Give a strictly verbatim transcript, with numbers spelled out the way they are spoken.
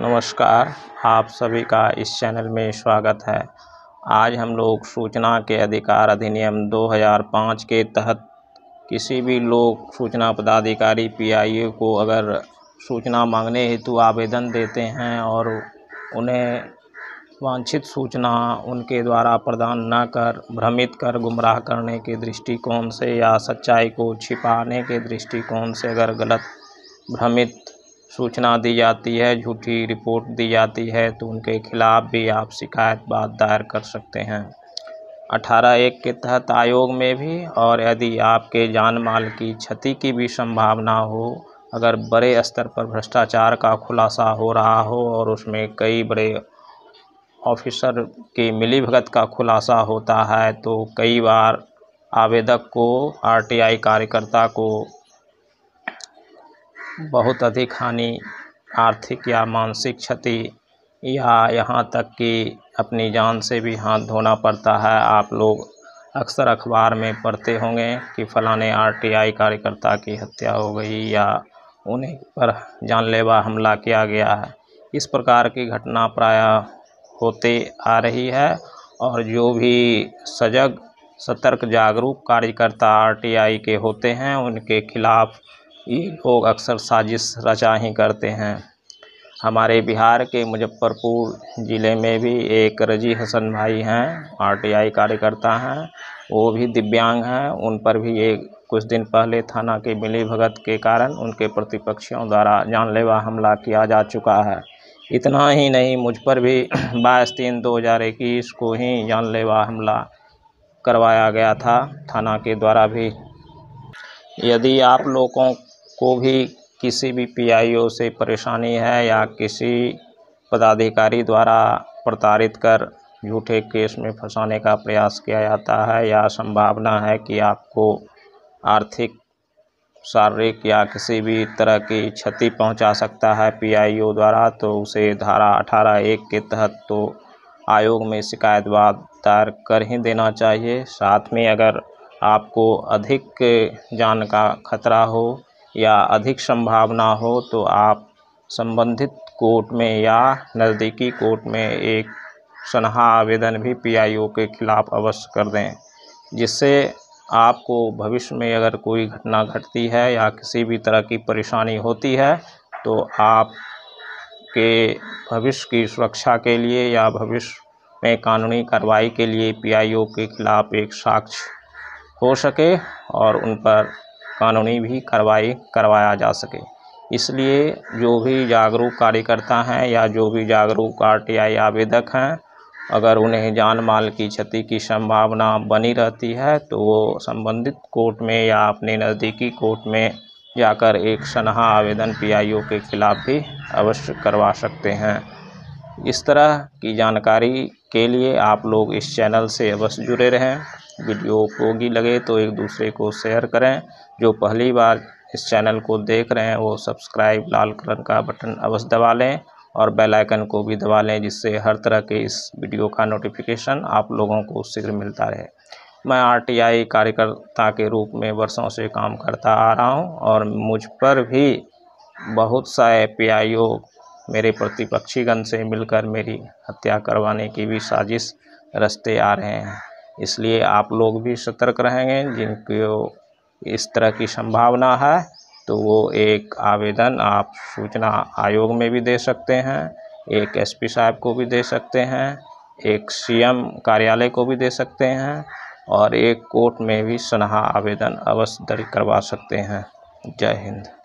नमस्कार, आप सभी का इस चैनल में स्वागत है। आज हम लोग सूचना के अधिकार अधिनियम दो हज़ार पाँच के तहत किसी भी लोक सूचना पदाधिकारी पीआईओ को अगर सूचना मांगने हेतु आवेदन देते हैं और उन्हें वांछित सूचना उनके द्वारा प्रदान न कर भ्रमित कर गुमराह करने के दृष्टिकोण से या सच्चाई को छिपाने के दृष्टिकोण से अगर गलत भ्रमित सूचना दी जाती है, झूठी रिपोर्ट दी जाती है, तो उनके खिलाफ भी आप शिकायत बात दायर कर सकते हैं अठारह एक के तहत आयोग में भी। और यदि आपके जान माल की क्षति की भी संभावना हो, अगर बड़े स्तर पर भ्रष्टाचार का खुलासा हो रहा हो और उसमें कई बड़े ऑफिसर की मिलीभगत का खुलासा होता है, तो कई बार आवेदक को, आरटीआई कार्यकर्ता को बहुत अधिक हानि, आर्थिक या मानसिक क्षति या यहाँ तक कि अपनी जान से भी हाथ धोना पड़ता है। आप लोग अक्सर अखबार में पढ़ते होंगे कि फलाने आरटीआई कार्यकर्ता की हत्या हो गई या उन्हें पर जानलेवा हमला किया गया है। इस प्रकार की घटना प्रायः होते आ रही है और जो भी सजग, सतर्क, जागरूक कार्यकर्ता आरटीआई के होते हैं उनके खिलाफ ये लोग अक्सर साजिश रचा ही करते हैं। हमारे बिहार के मुजफ्फरपुर ज़िले में भी एक रजी हसन भाई हैं, आरटीआई कार्यकर्ता हैं, वो भी दिव्यांग हैं। उन पर भी एक कुछ दिन पहले थाना के मिलीभगत के कारण उनके प्रतिपक्षियों द्वारा जानलेवा हमला किया जा चुका है। इतना ही नहीं, मुझ पर भी बाईस तीन दो हज़ार इक्कीस को ही जानलेवा हमला करवाया गया था थाना के द्वारा भी। यदि आप लोगों को भी किसी भी पीआईओ से परेशानी है या किसी पदाधिकारी द्वारा प्रताड़ित कर झूठे केस में फंसाने का प्रयास किया जाता है या संभावना है कि आपको आर्थिक, शारीरिक या किसी भी तरह की क्षति पहुंचा सकता है पीआईओ द्वारा, तो उसे धारा अठारह एक के तहत तो आयोग में शिकायत वाद दायर कर ही देना चाहिए। साथ में अगर आपको अधिक जान का खतरा हो या अधिक संभावना हो तो आप संबंधित कोर्ट में या नज़दीकी कोर्ट में एक सनहा आवेदन भी पीआईओ के खिलाफ अवश्य कर दें, जिससे आपको भविष्य में अगर कोई घटना घटती है या किसी भी तरह की परेशानी होती है तो आप के भविष्य की सुरक्षा के लिए या भविष्य में कानूनी कार्रवाई के लिए पीआईओ के खिलाफ एक साक्ष्य हो सके और उन पर कानूनी भी कार्रवाई करवाया जा सके। इसलिए जो भी जागरूक कार्यकर्ता हैं या जो भी जागरूक आरटीआई आवेदक हैं, अगर उन्हें जान माल की क्षति की संभावना बनी रहती है तो वो संबंधित कोर्ट में या अपने नज़दीकी कोर्ट में जाकर एक सनहा आवेदन पीआईओ के खिलाफ भी अवश्य करवा सकते हैं। इस तरह की जानकारी के लिए आप लोग इस चैनल से अवश्य जुड़े रहें। वीडियो उपयोगी लगे तो एक दूसरे को शेयर करें। जो पहली बार इस चैनल को देख रहे हैं वो सब्सक्राइब लाल कलर का बटन अवश्य दबा लें और बेल आइकन को भी दबा लें, जिससे हर तरह के इस वीडियो का नोटिफिकेशन आप लोगों को शीघ्र मिलता रहे। मैं आरटीआई कार्यकर्ता के रूप में वर्षों से काम करता आ रहा हूं और मुझ पर भी बहुत सारे पीआईओ मेरे प्रतिपक्षीगण से मिलकर मेरी हत्या करवाने की भी साजिश रचते आ रहे हैं। इसलिए आप लोग भी सतर्क रहेंगे। जिनको इस तरह की संभावना है तो वो एक आवेदन आप सूचना आयोग में भी दे सकते हैं, एक एसपी साहब को भी दे सकते हैं, एक सीएम कार्यालय को भी दे सकते हैं और एक कोर्ट में भी सनहा आवेदन अवश्य दर्ज करवा सकते हैं। जय हिंद।